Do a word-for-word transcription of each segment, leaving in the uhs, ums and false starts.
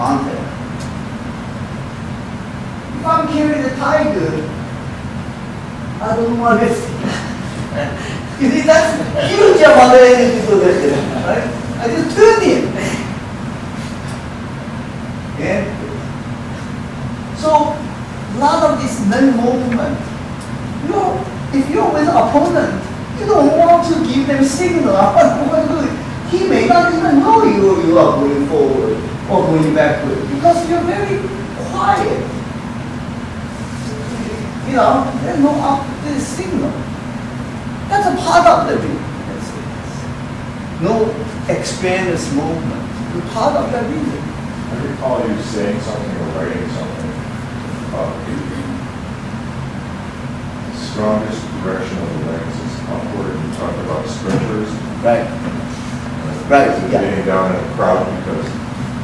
Monte. If I'm carrying a tiger, I don't want it. You see, that's huge amount of energy to that, right? I just turn it. Yeah. So, lot of this men movement, you know, if you're with an opponent, you don't want to give them signal. He may not even know you, you are going forward or going backward because you're very quiet. You know, there's no up this signal. That's a part of the weakness. No expansive movement. It's part of the reason. I recall you saying something or writing something about the strongest direction of the legs is upward. You talk about stretchers. Right. Right. Is yeah. Being down in a crowd because.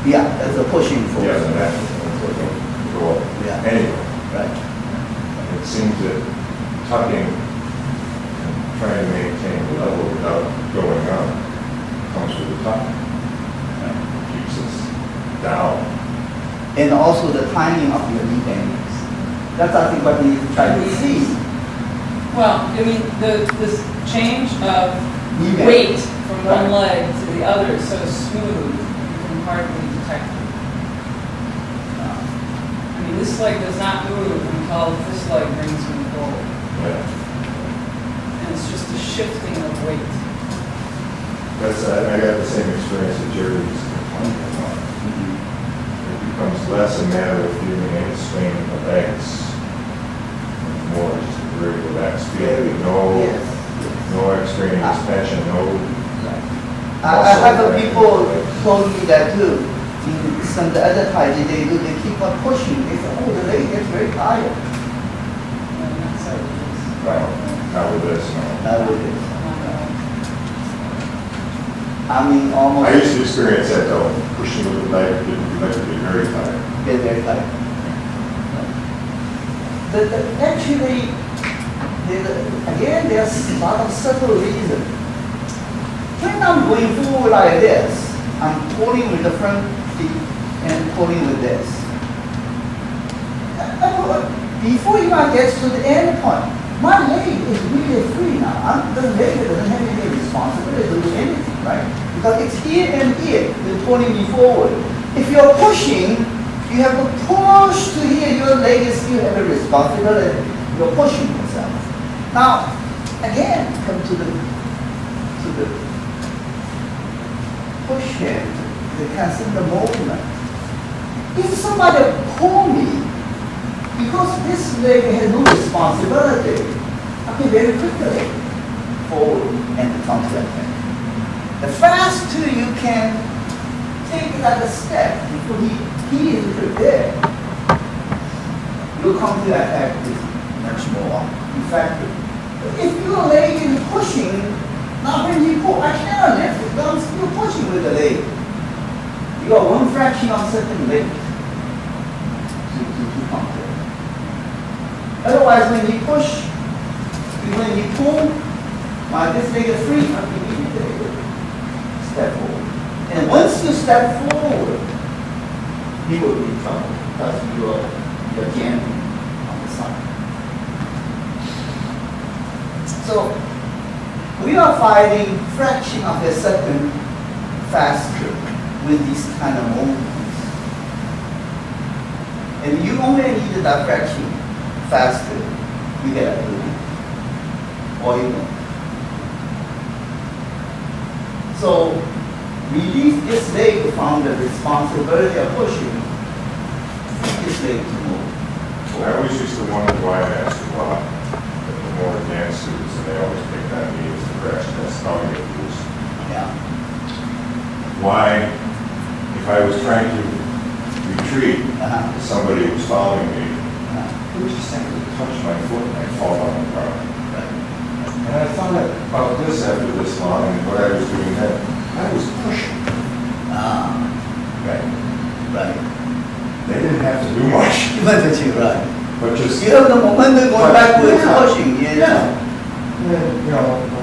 Yeah, that's a pushing force. Yeah, the natural force will go up. Yeah. Anyway. Right. It seems that tucking, trying to maintain the level without going up comes to the top. Right. Keeps us down. And also the timing of your knee bends. That's I think what we try to see. Well, I mean the this change of weight from one leg to the other is so smooth you can hardly detect it. Um, I mean this leg does not move until this leg brings me forward. Yeah. It's just a shifting of weight. That's, uh, I got the same experience that Jerry's complaining about. It becomes less a matter of doing a swing of the legs, more just a very relaxed feeling. No, yes. no extreme expansion, no. I, I have the people told me that too. In some of the advertising they do, they keep on pushing. They say, oh, the leg gets very tired. And that's how it is. Right. Not with this, no. Not with this. I mean, almost. I used to experience that though. Pushing with the leg, didn't like to be very tight. Get very tight. The, the, actually, the, again, there's a lot of subtle reason. When I'm going forward like this, I'm pulling with the front feet and pulling with this. Before you even get to the end point. My leg is really free now. I'm, the leg doesn't have any responsibility to do anything, right? Because it's here and here, you're pulling me forward. If you're pushing, you have to push to here, your leg is still have a responsibility. You're pushing yourself. Now, again, come to the, to the push him, the constant movement. If somebody pull me, because this leg has no responsibility, I can very quickly forward and contract. The faster you can take another step before he, he is prepared, you'll come to attack is much more effective. But if your leg is pushing, now when you pull, I cannot lift it, I'm still pushing with the leg. You got one fraction of certain leg to, to, to contract. Otherwise, when you push, when you pull, my this leg is free, I'm immediately step forward. And once you step forward, you will be in trouble because you are again on the side. So we are fighting fraction of a second faster with these kind of movements, and you only need that fraction. Faster, you get a little bit, or you know. So, release this leg from the responsibility of pushing this leg to move. I always used to wonder why I asked a lot, but the more advanced students, and they always pick on me as the direction, that's how you get loose. Yeah. Why, if I was trying to retreat, uh-huh. somebody was following me, it was just simply touch my foot and I'd fall down the ground. Right. And I thought about this after this long and what I was doing then. I was pushing. Ah. Right. Right. They didn't have to do much. You meant that you right. But just you have the momentum going backwards pushing, yeah. Yeah. Yeah. You know,